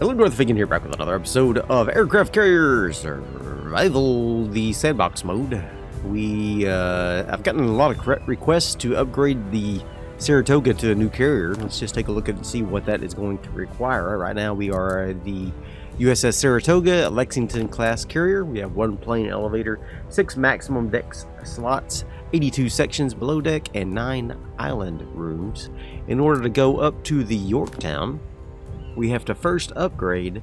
Hello, North Viking here, back with another episode of Aircraft Carriers Survival, the sandbox mode. I've gotten a lot of requests to upgrade the Saratoga to a new carrier. Let's just take a look and see what that is going to require. Right now we are the USS Saratoga, a Lexington-class carrier. We have one plane elevator, 6 maximum deck slots, 82 sections below deck, and 9 island rooms. In order to go up to the Yorktown, we have to first upgrade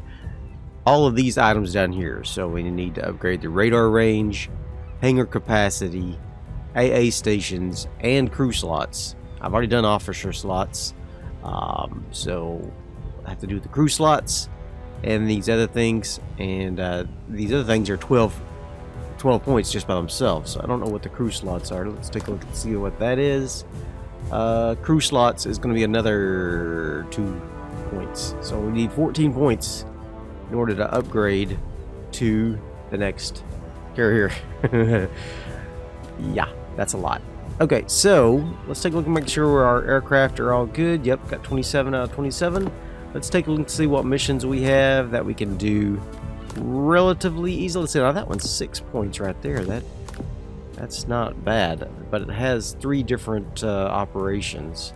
all of these items down here. So we need to upgrade the radar range, hangar capacity, AA stations, and crew slots. I've already done officer slots, so I have to do the crew slots and these other things, and these other things are 12 points just by themselves, so I don't know what the crew slots are. Let's take a look and see what that is. Crew slots is going to be another 2 points, so we need 14 points in order to upgrade to the next carrier. Yeah, that's a lot. Okay, so let's take a look and make sure our aircraft are all good. Yep, got 27 out of 27. Let's take a look and see what missions we have that we can do relatively easily. Let's see, now that one's 6 points right there. That's not bad, but it has 3 different operations.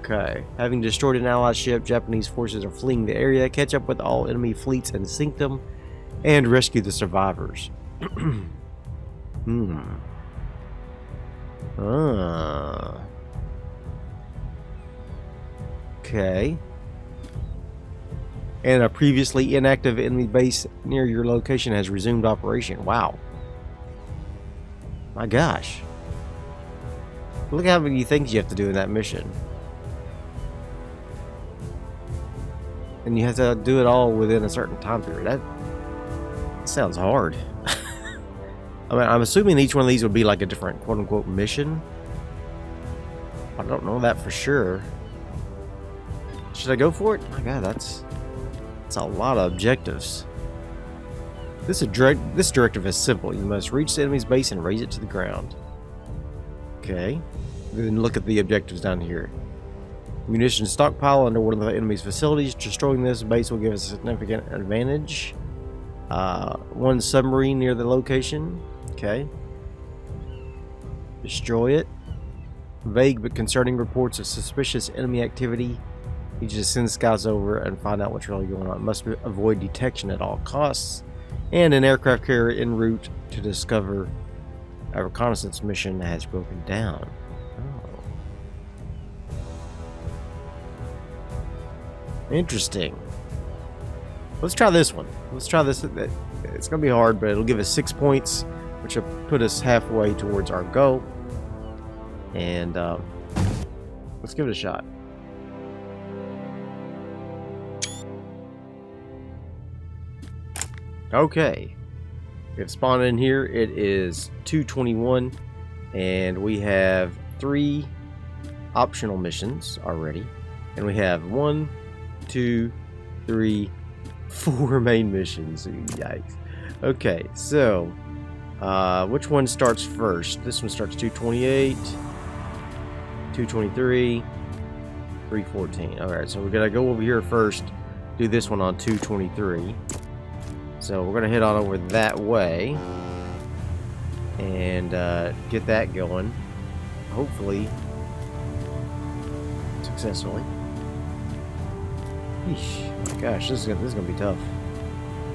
Okay. Having destroyed an allied ship, Japanese forces are fleeing the area. Catch up with all enemy fleets and sink them, and rescue the survivors. Okay. And a previously inactive enemy base near your location has resumed operation. Wow. My gosh. Look how many things you have to do in that mission. And you have to do it all within a certain time period. That sounds hard. I mean, I'm assuming each one of these would be like a different quote-unquote mission. I don't know that for sure. Should I go for it? My God, that's a lot of objectives. This directive is simple. You must reach the enemy's base and raise it to the ground. Okay. Then look at the objectives down here. Munition stockpile under one of the enemy's facilities. Destroying this base will give us a significant advantage. One submarine near the location. Okay. Destroy it. Vague but concerning reports of suspicious enemy activity. You just send scouts over and find out what's really going on. Must avoid detection at all costs. And an aircraft carrier en route to discover a reconnaissance mission has broken down. Oh. Interesting. Let's try this one. Let's try this. It's going to be hard, but it'll give us 6 points, which will put us halfway towards our goal. And let's give it a shot. Okay, we've spawned in here. It is 2:21, and we have 3 optional missions already, and we have 4 main missions. Yikes. Okay, so which one starts first? This one starts 2:28, 2:23, 3:14. All right, so we gotta go over here first. Do this one on 2:23. So we're gonna head on over that way and get that going, hopefully successfully. Yeesh, my gosh, this is gonna be tough.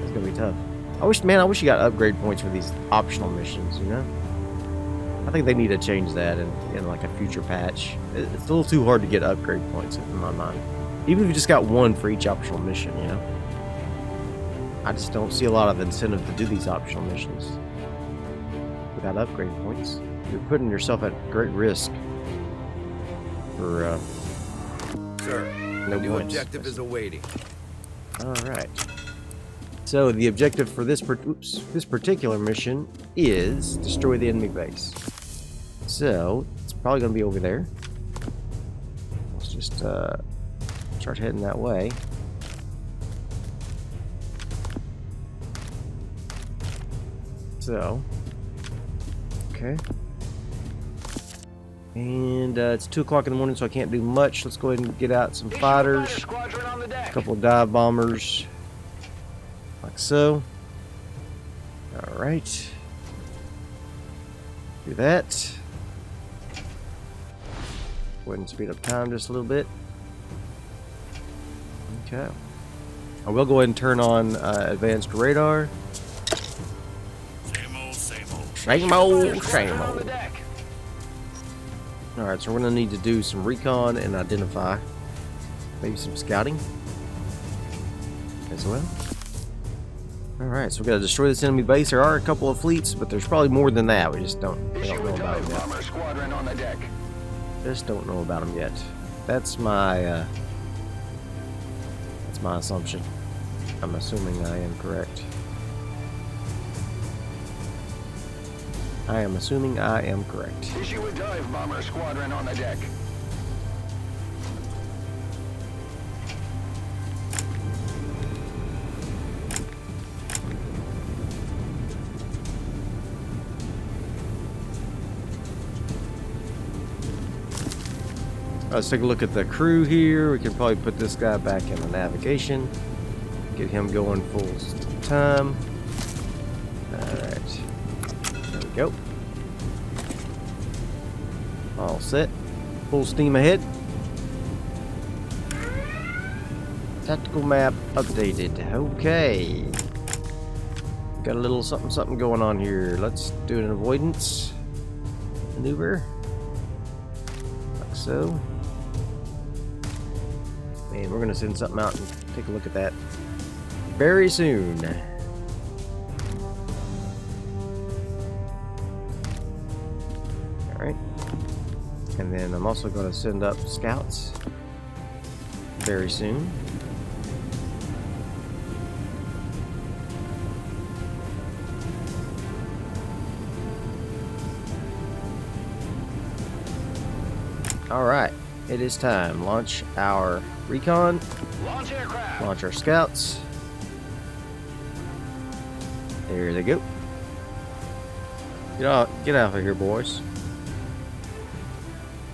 This is gonna be tough. I wish you got upgrade points for these optional missions. You know, I think they need to change that in like a future patch. It's a little too hard to get upgrade points in my mind, even if you just got one for each optional mission. You know, I just don't see a lot of incentive to do these optional missions without upgrade points. You're putting yourself at great risk for no points. Objective is awaiting. All right. So the objective for this particular mission is destroy the enemy base. So it's probably going to be over there. Let's just start heading that way. So, okay. And it's 2 o'clock in the morning, so I can't do much. Let's go ahead and get out some fighters. A couple of dive bombers. Like so. Alright. Do that. Go ahead and speed up time just a little bit. Okay. I will go ahead and turn on advanced radar. Same old, same old. Same old, same old. Alright, so we're going to need to do some recon and identify. Maybe some scouting as well. Alright, so we've got to destroy this enemy base. There are a couple of fleets, but there's probably more than that. We just don't know about them yet. Just don't know about them yet. That's my assumption. I'm assuming I am correct. I am assuming I am correct. Issue a dive bomber squadron on the deck. Let's take a look at the crew here. We can probably put this guy back in the navigation. Get him going full time. Alright. There we go. All set. Full steam ahead. Tactical map updated. Okay. Got a little something something going on here. Let's do an avoidance maneuver. Like so. And we're going to send something out and take a look at that very soon. Alright. And then I'm also going to send up scouts very soon. Alright. It is time. Launch our recon. Launch aircraft. Launch our scouts. There they go. Get out of here, boys.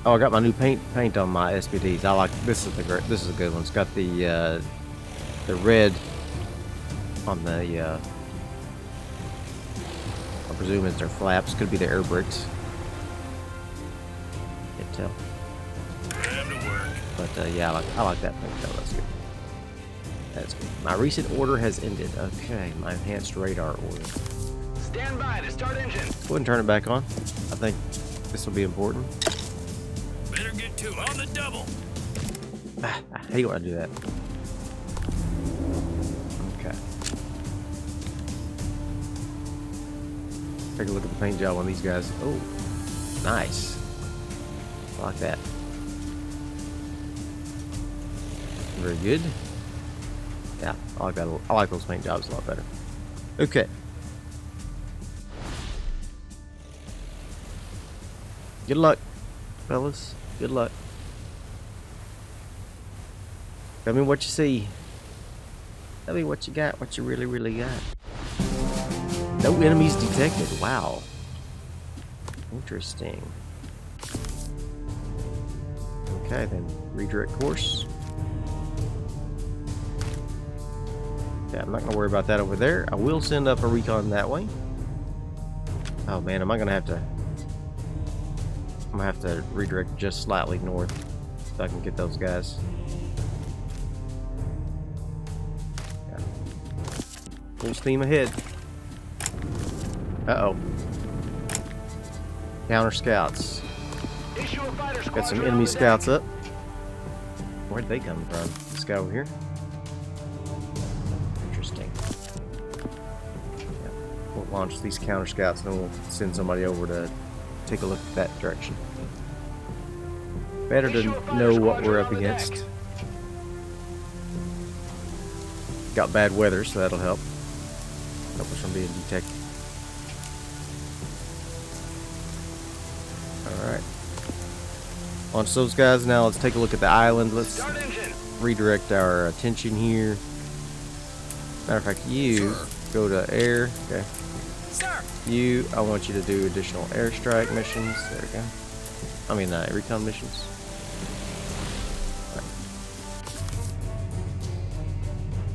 Oh, I got my new paint on my SBDs. I like this is a good one. It's got the red on the I presume it's their flaps. Could be the air bricks. Can't tell. But yeah, I like that thing. Oh, that's good. That's good. My recent order has ended. Okay, my enhanced radar order. Stand by to start engine. Go ahead and turn it back on. I think this will be important. Better get to on the double. I hate when I do that. Okay. Take a look at the paint job on these guys. Oh, nice. I like that. Very good. Yeah, I like that. I like those paint jobs a lot better. Okay. Good luck, fellas. Good luck. Tell me what you see. Tell me what you got. What you really, really got. No enemies detected. Wow. Interesting. Okay, then redirect course. Yeah, I'm not going to worry about that over there. I will send up a recon that way. Oh man, am I going to have to... I'm going to have to redirect just slightly north so I can get those guys. Yeah. Full steam ahead. Uh-oh. Counter scouts. Got some enemy scouts up. Where'd they come from? This guy over here? Launch these counter scouts and we'll send somebody over to take a look at that direction. Better to know what we're up against. Got bad weather, so that'll help. Help us from being detected. Alright. Launch those guys now. Let's take a look at the island. Let's redirect our attention here. Matter of fact, you go to air. Okay. I want you to do additional airstrike missions. There we go. I mean, recon missions. Right.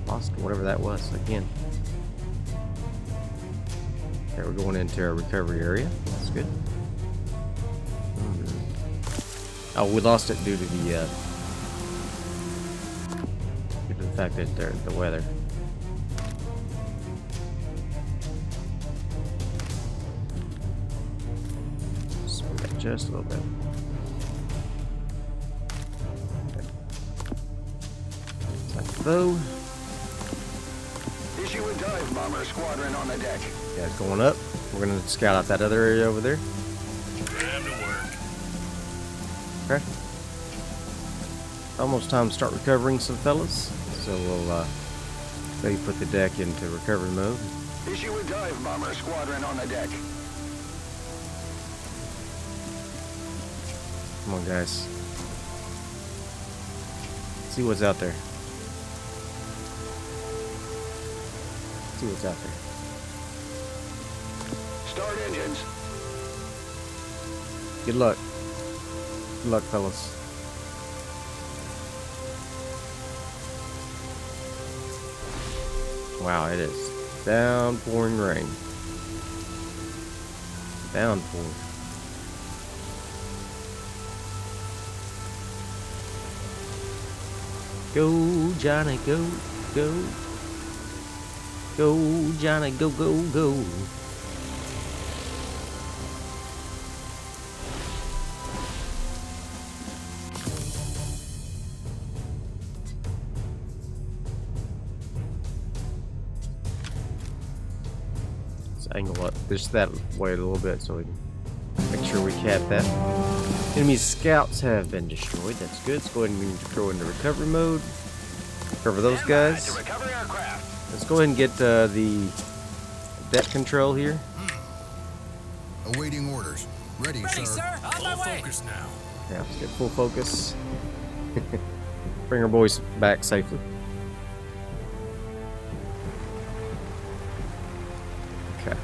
Lost whatever that was again. Okay, we're going into our recovery area. That's good. Oh, we lost it due to the fact that the weather. Just a little bit. Okay. Like so. Issue a dive bomber squadron on the deck. Yeah, it's going up. We're gonna scout out that other area over there. Time to work. Okay. Almost time to start recovering some fellas. So we'll maybe put the deck into recovery mode. Issue a dive bomber squadron on the deck. Come on, guys. Let's see what's out there. Let's see what's out there. Start engines. Good luck. Good luck, fellas. Wow, it is downpouring rain. Downpour. Go, Johnny, go, go. Go, Johnny, go, go, go. Let's angle up just that way a little bit so we can make sure we cap that. Enemy scouts have been destroyed. That's good. Let's go ahead and go into recovery mode. Recover those guys. Let's go ahead and get the deck control here. Awaiting orders. Ready, sir. On my way. Focus now. Yeah, let's get full focus. Bring our boys back safely. Okay.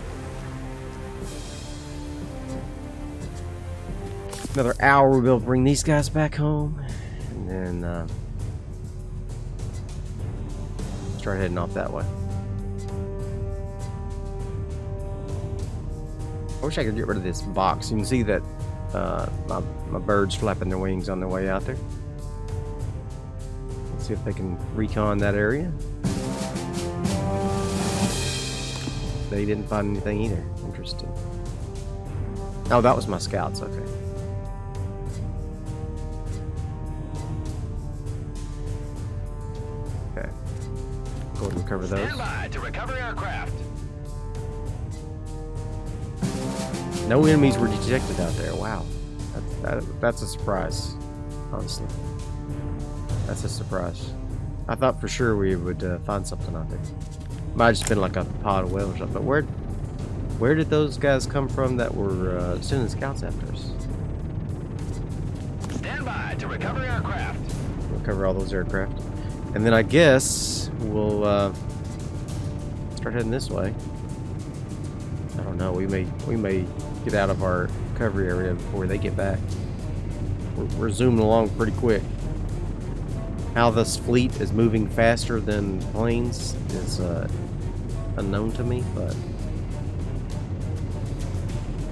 Another hour, we'll be able to bring these guys back home, and then start heading off that way. I wish I could get rid of this box. You can see that my birds flapping their wings on their way out there. Let's see if they can recon that area. They didn't find anything either. Interesting. Oh, that was my scouts. Okay. Recover those. To recover aircraft. No enemies were detected out there. Wow, that's a surprise. Honestly, that's a surprise. I thought for sure we would find something out there. Might have just been like a pod of whales or something. But where did those guys come from that were sending scouts after us? Stand by to recover aircraft. Recover all those aircraft. And then I guess we'll start heading this way. I don't know. We may get out of our recovery area before they get back. We're zooming along pretty quick. How this fleet is moving faster than planes is unknown to me, but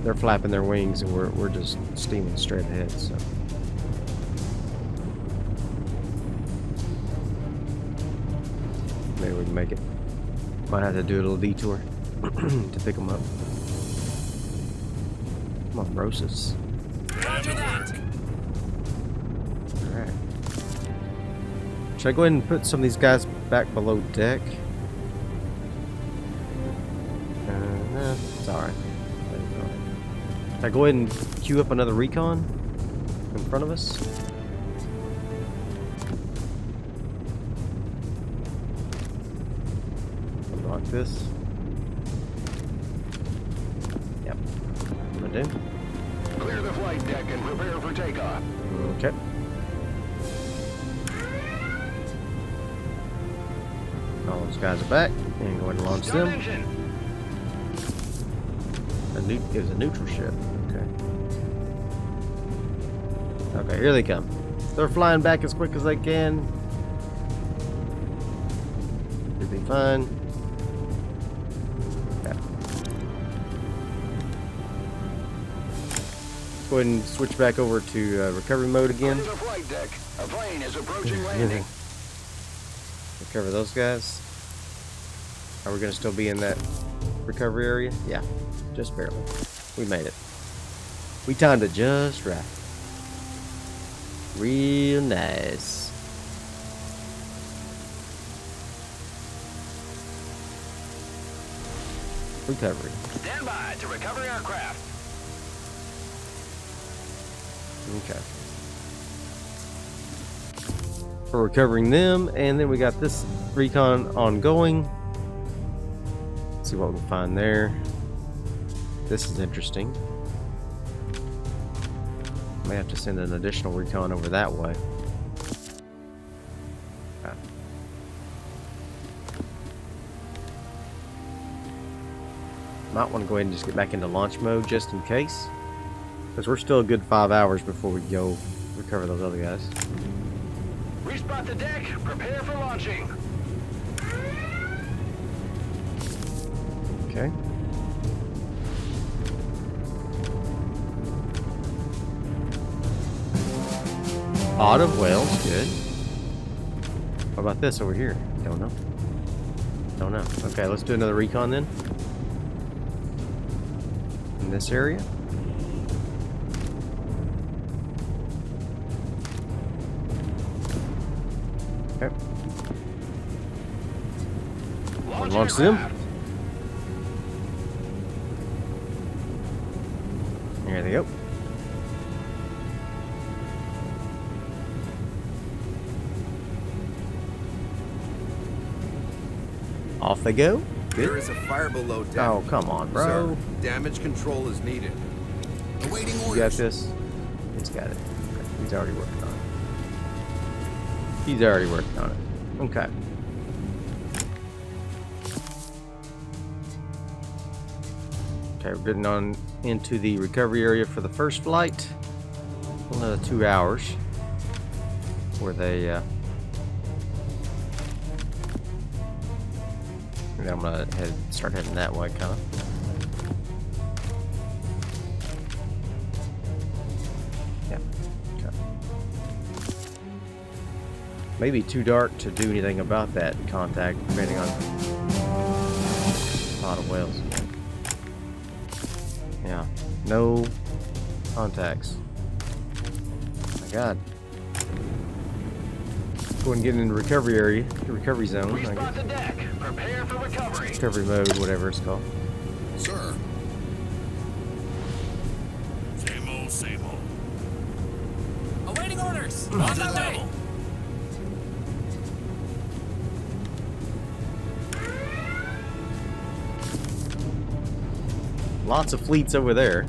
they're flapping their wings and we're just steaming straight ahead. So. Maybe we can make it. Might have to do a little detour to pick them up. Come on, Rosas. Alright. Should I go ahead and put some of these guys back below deck? No, it's alright. Should I go ahead and queue up another recon in front of us? This. Yep. I'm gonna do. Clear the flight deck and prepare for takeoff. Okay. All those guys are back. And go ahead and launch them. It was a neutral ship. Okay. Okay, here they come. They're flying back as quick as they can. Should be fine. Yeah. Let's go ahead and switch back over to recovery mode again. Recover those guys. Are we gonna still be in that recovery area? Yeah, just barely. We made it. We timed it just right. Real nice. Recovery. Stand by to recover aircraft. Okay. We're recovering them, and then we got this recon ongoing. Let's see what we find there. This is interesting. May have to send an additional recon over that way. Okay. Might want to go ahead and just get back into launch mode just in case, because we're still a good 5 hours before we go recover those other guys. Respot the deck. Prepare for launching. Okay. Out of Wales, good. What about this over here? Don't know. Don't know. Okay, let's do another recon then. In this area. Okay. Launch them. Here they go. Off they go. Good. There is a fire below deck. Oh, come on, bro. Sir, damage control is needed. Awaiting orders. You got this. It's got it. He's already working on it. He's already working on it. Okay. Okay, we're getting on into the recovery area for the first flight. Another 2 hours where they. And I'm gonna start heading that way, kind of. Yeah. Okay. Maybe too dark to do anything about that contact, depending on a lot of whales. Yeah, no contacts. Oh my God. Go ahead and get into the recovery area, the recovery zone. Respot the deck. Prepare for recovery. Recovery mode, whatever it's called. Sir. Same old, same old. Awaiting orders. On the level. Lots of fleets over there.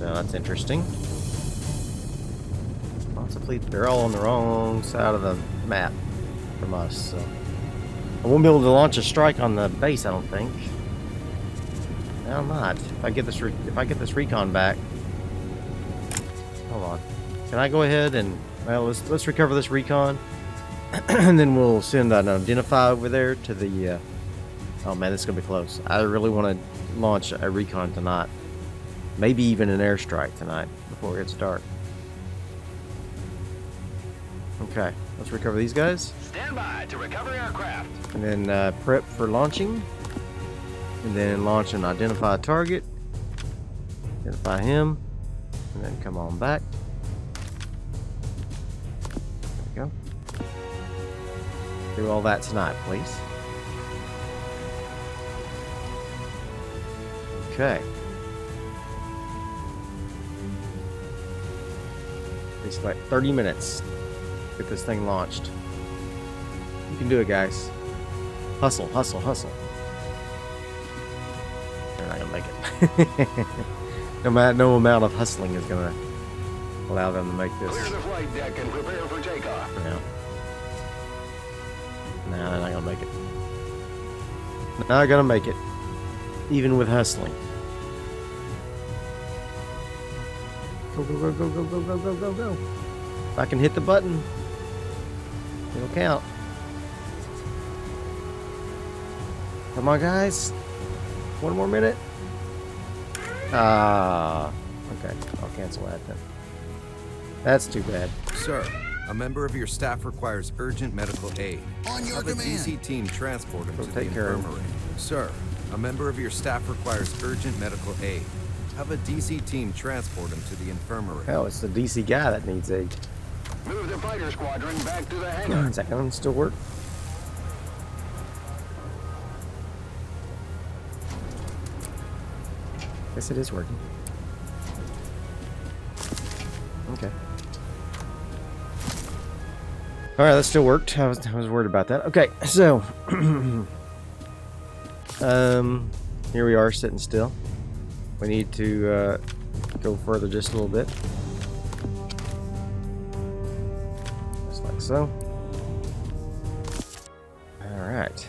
Now that's interesting. Lots of fleets. They're all on the wrong side of the map from us. So I won't be able to launch a strike on the base, I don't think. I might. If I get this recon back. Hold on. Can I go ahead and let's recover this recon, and then we'll send an identify over there to the. Oh man, this is gonna be close. I really want to launch a recon tonight. Maybe even an airstrike tonight before it gets dark. Okay, let's recover these guys. Stand by to recover aircraft. And then prep for launching. And then launch and identify target. Identify him. And then come on back. There we go. Do all that tonight, please. Okay. It's like 30 minutes to get this thing launched. You can do it, guys. Hustle, hustle, hustle. They're not gonna make it. No amount of hustling is gonna allow them to make this. Clear the flight deck and prepare for takeoff. Yeah. No, they're not gonna make it. Not gonna make it. Even with hustling. Go, go, go, go, go, go, go, go, go, go. If I can hit the button, it'll count. Come on, guys. One more minute. Ah, okay. I'll cancel that then. That's too bad. Sir, a member of your staff requires urgent medical aid. On your demand. Have a DC team transport him to the infirmary. Sir, a member of your staff requires urgent medical aid. Have a DC team transport him to the infirmary. Hell, it's the DC guy that needs aid. Move the fighter squadron back to the hangar. Does that one still work? Yes, it is working. Okay. All right, that still worked. I was worried about that. Okay, so here we are sitting still. We need to go further just a little bit, just like so. All right.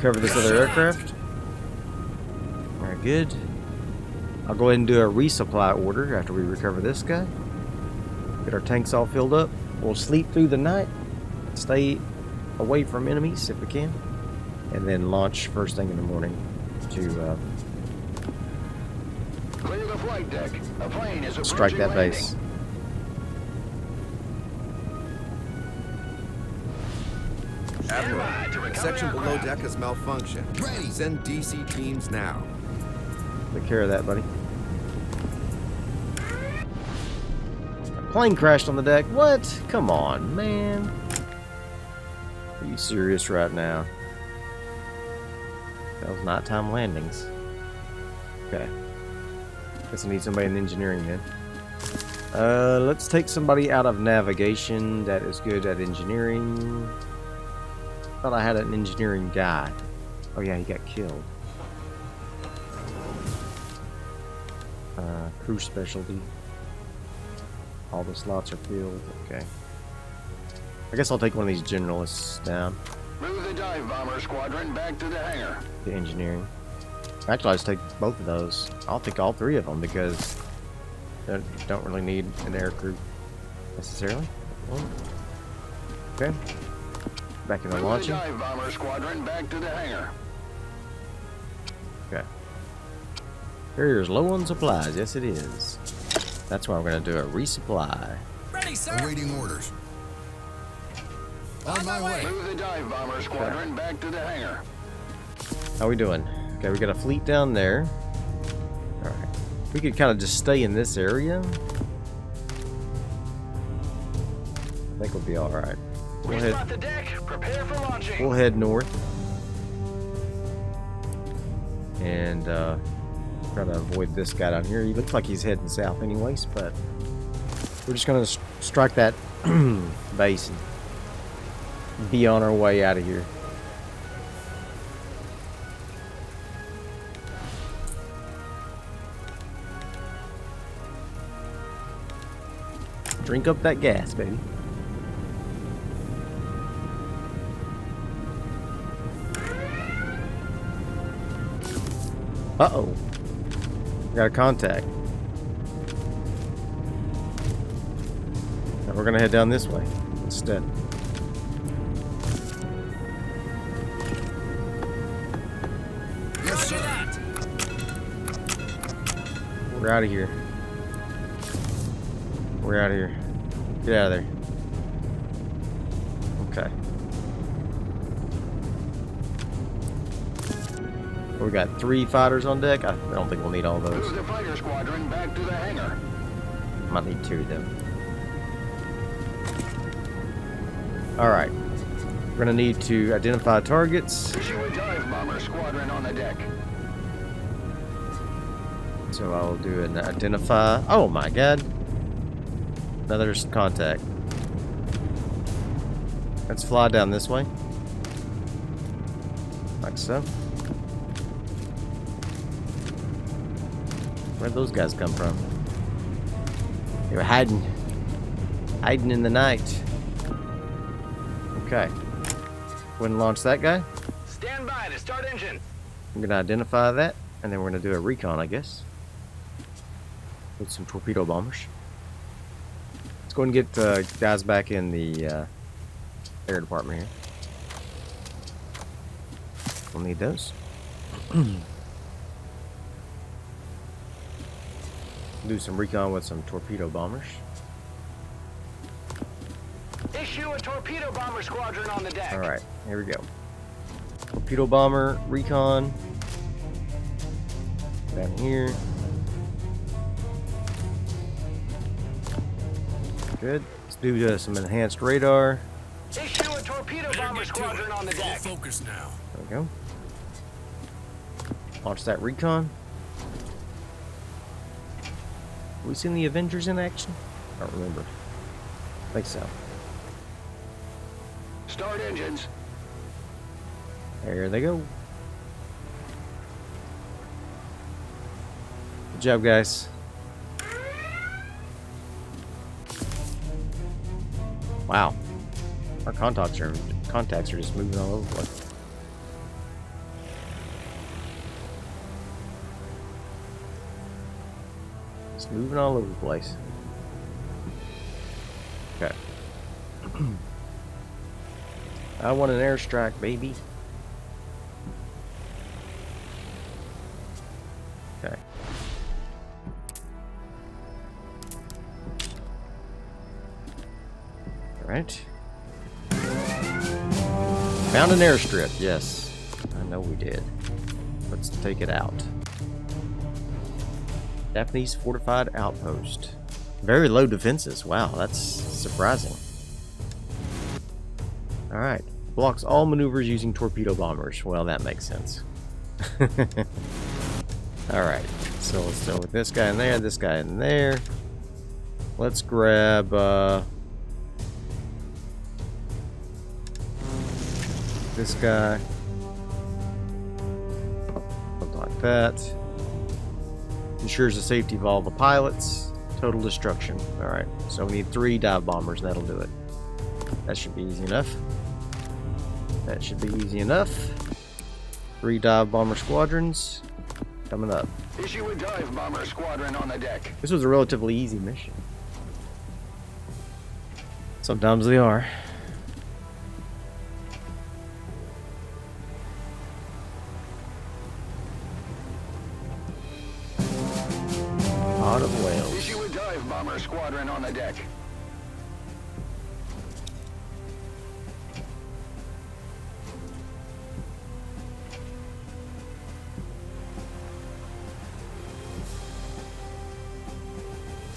Cover this other aircraft. Very good. I'll go ahead and do a resupply order after we recover this guy. Get our tanks all filled up. We'll sleep through the night. Stay away from enemies if we can. And then launch first thing in the morning to clear the flight deck. A plane is strike that base. Admiral, section below deck has malfunctioned. Ready. Send DC teams now. Take care of that, buddy. A plane crashed on the deck. What? Come on, man. Are you serious right now? That was nighttime landings. Okay. Guess I need somebody in engineering then. Let's take somebody out of navigation that is good at engineering. I thought I had an engineering guy. Oh yeah, he got killed. Crew specialty. All the slots are filled. Okay. I guess I'll take one of these generalists down. Move the dive bomber squadron back to the hangar. The engineering. Actually, I'll just take both of those. I'll take all three of them because I don't really need an air crew necessarily. Okay. Back in the launching. Dive bomber squadron back to the hangar. Okay. Carrier's low on supplies. Yes, it is. That's why we're going to do a resupply. Ready, sir. Awaiting orders. On my way. Move the dive bomber squadron back to the hangar. How we doing? Okay, we got a fleet down there. All right. We could kind of just stay in this area. I think we'll be all right. Restart the deck. Prepare for launching. We'll head north and try to avoid this guy down here. He looks like he's heading south anyways, but we're just going to strike that base and be on our way out of here. Drink up that gas, baby. Uh-oh. Got a contact. Now we're going to head down this way instead. Yes, sir. We're out of here. We're out of here. Get out of there. Okay. We got 3 fighters on deck. I don't think we'll need all those. Move the fighter squadron back to the hangar. Might need 2 of them. Alright. We're going to need to identify targets. Issue a dive bomber squadron on the deck. So I'll do an identify. Oh my god. Now there's contact. Let's fly down this way. Like so. Where'd those guys come from? They were hiding. Hiding in the night. Okay. Go ahead and launch that guy. Stand by to start engine. I'm gonna identify that. And then we're going to do a recon, I guess. With some torpedo bombers. Let's go and get guys back in the air department here. We'll need those. Do some recon with some torpedo bombers. Issue a torpedo bomber squadron on the deck. Alright, here we go. Torpedo bomber, recon. Down here. Good. Let's do some enhanced radar. Issue a torpedo bomber squadron on the deck. Focus now. There we go. Launch that recon. Have we seen the Avengers in action? I don't remember. I think so. Start engines. There they go. Good job, guys. Wow. Our contacts are just moving all over the place. It's moving all over the place. Okay. I want an airstrike, baby. Okay. All right. Found an airstrip, yes. I know we did. Let's take it out. Japanese fortified outpost. Very low defenses. Wow, that's surprising. Alright. Blocks all maneuvers using torpedo bombers. Well, that makes sense. Alright. So let's go with this guy in there, this guy in there. Let's grab... this guy. Something like that. Ensures the safety of all the pilots. Total destruction. Alright, so we need 3 dive bombers. That'll do it. That should be easy enough. That should be easy enough. 3 dive bomber squadrons coming up. Issue a dive bomber squadron on the deck. This was a relatively easy mission. Sometimes they are. Of Wales. Issue a dive bomber squadron on the deck.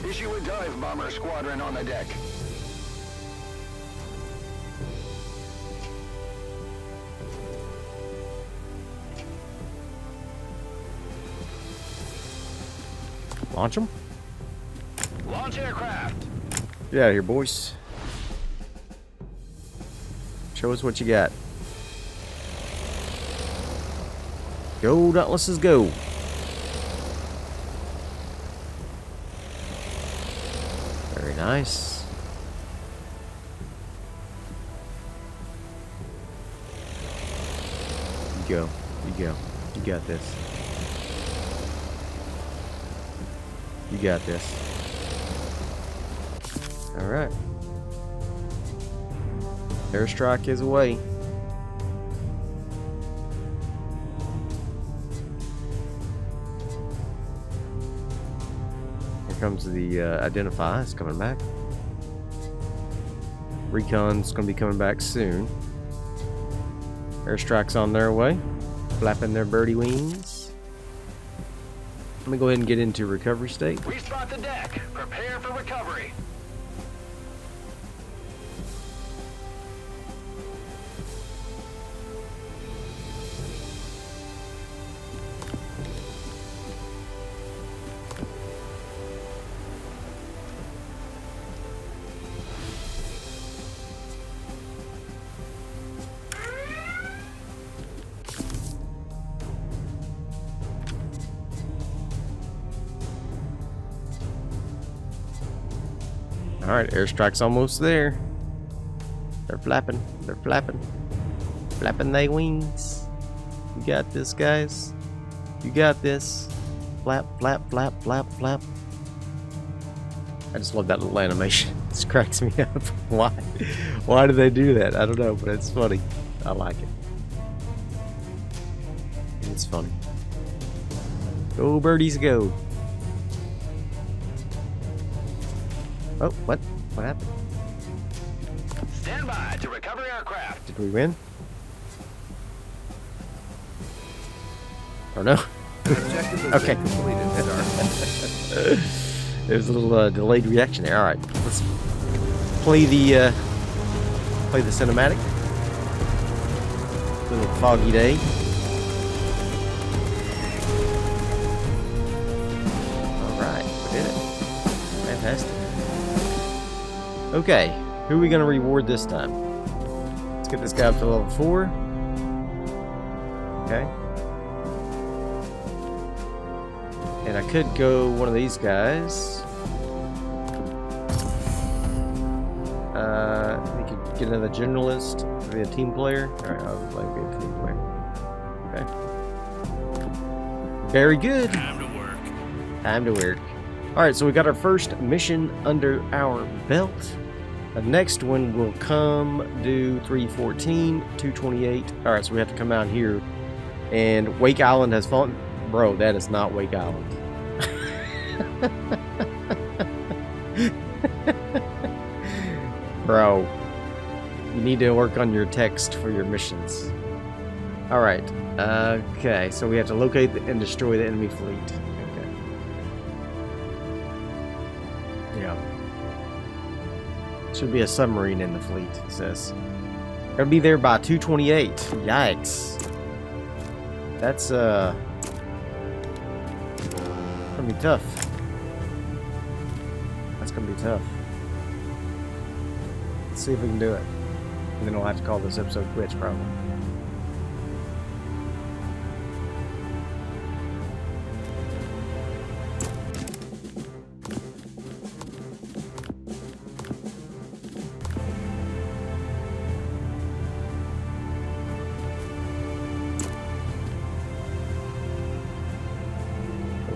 Issue a dive bomber squadron on the deck. Launch them? Launch aircraft! Get out of here, boys. Show us what you got. Go, Dauntlesses, go. Very nice. You go. You go. You got this. You got this. Alright. Airstrike is away. Here comes the identify. It's coming back. Recon's going to be coming back soon. Airstrike's on their way. Flapping their birdie wings. Let me go ahead and get into recovery state. We spot the deck. Prepare for recovery. Alright, airstrike's almost there. They're flapping. They're flapping. Flapping their wings. We got this, guys. You got this. Flap, flap, flap, flap, flap. I just love that little animation. This cracks me up. Why? Why do they do that? I don't know, but it's funny. I like it. It's funny. Go birdies, go. Oh, what? What happened? Stand by to recover aircraft. Did we win? Or no? Okay. There's a little delayed reaction there. All right, let's play the cinematic. Little foggy day. All right, we did it. Fantastic. Okay, who are we gonna reward this time? Let's get this guy up to level 4. Okay. And I could go one of these guys. We could get another generalist, be a team player. All right, I'll be a team player. Okay. Very good. Time to work. Time to work. All right, so we got our first mission under our belt. The next one will come due 314, 228. All right, so we have to come out here, and Wake Island has fallen. Bro, that is not Wake Island. Bro, you need to work on your text for your missions. All right. Okay, so we have to locate and destroy the enemy fleet. Okay. Yeah. Should be a submarine in the fleet, it says. Gotta be there by 228. Yikes. That's gonna be tough. That's gonna be tough. Let's see if we can do it. And then we'll have to call this episode quits, probably.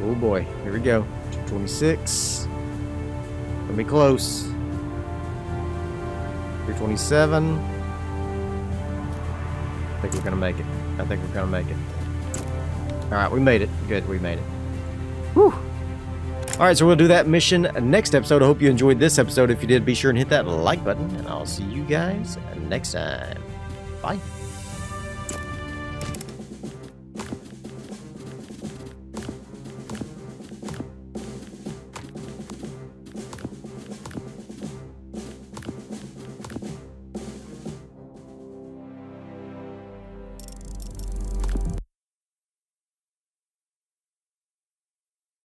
Oh boy, here we go. 226. Let me close. 327. I think we're gonna make it. I think we're gonna make it. Alright, we made it. Good, we made it. Whew. Alright, so we'll do that mission next episode. I hope you enjoyed this episode. If you did, be sure and hit that like button, and I'll see you guys next time. Bye.